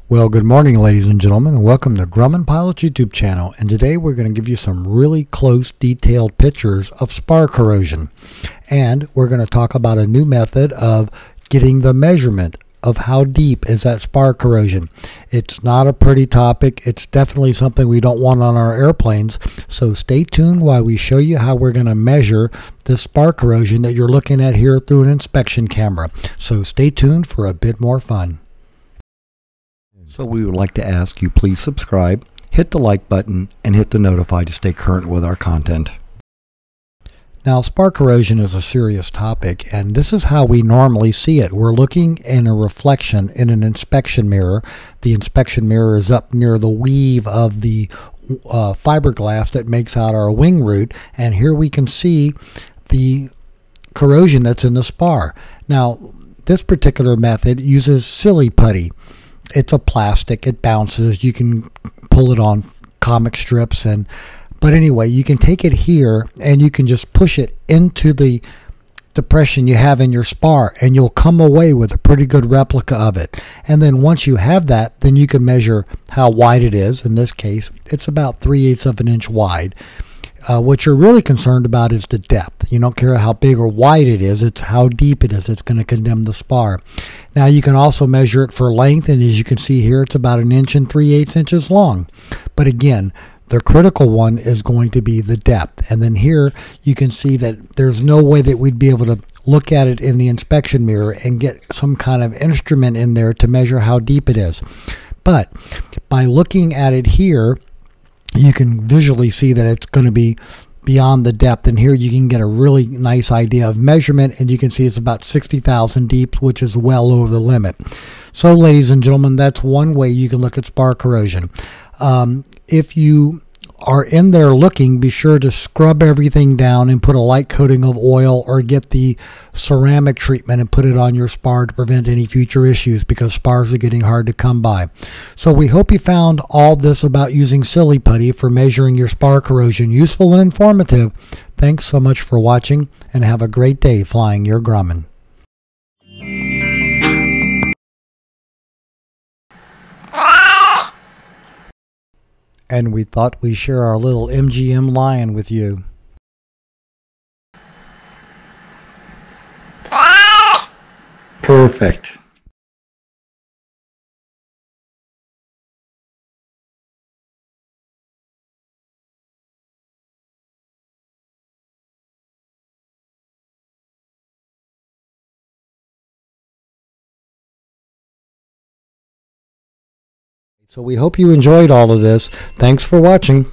Well, good morning, ladies and gentlemen, and welcome to Grumman Pilots YouTube channel. And today we're going to give you some really close detailed pictures of spar corrosion. And we're going to talk about a new method of getting the measurement of how deep is that spar corrosion. It's not a pretty topic. It's definitely something we don't want on our airplanes. So stay tuned while we show you how we're going to measure the spar corrosion that you're looking at here through an inspection camera. So stay tuned for a bit more fun. So we would like to ask you please subscribe, hit the like button, and hit the notify to stay current with our content. Now, spar corrosion is a serious topic, and this is how we normally see it. We're looking in a reflection in an inspection mirror. The inspection mirror is up near the weave of the fiberglass that makes out our wing root, and here we can see the corrosion that's in the spar. Now, this particular method uses Silly Putty. It's a plastic, it bounces, you can pull it on comic strips, but anyway, you can take it here and you can just push it into the depression you have in your spar, and you'll come away with a pretty good replica of it. And then once you have that, then you can measure how wide it is. In this case, it's about 3/8 of an inch wide. What you're really concerned about is the depth. You don't care how big or wide it is, it's how deep it is. It's going to condemn the spar. Now, you can also measure it for length, and as you can see here, it's about 1 inch and 3/8 inches long. But again, the critical one is going to be the depth. And then here, you can see that there's no way that we'd be able to look at it in the inspection mirror and get some kind of instrument in there to measure how deep it is. But by looking at it here, you can visually see that it's going to be beyond the depth, and here you can get a really nice idea of measurement, and you can see it's about 60,000 deep, which is well over the limit. So, ladies and gentlemen, that's one way you can look at spar corrosion. If you are in there looking, be sure to scrub everything down and put a light coating of oil, or get the ceramic treatment and put it on your spar to prevent any future issues, because spars are getting hard to come by. So we hope you found all this about using Silly Putty for measuring your spar corrosion useful and informative. Thanks so much for watching, and have a great day flying your Grumman. And we thought we'd share our little MGM lion with you. Perfect. So we hope you enjoyed all of this. Thanks for watching.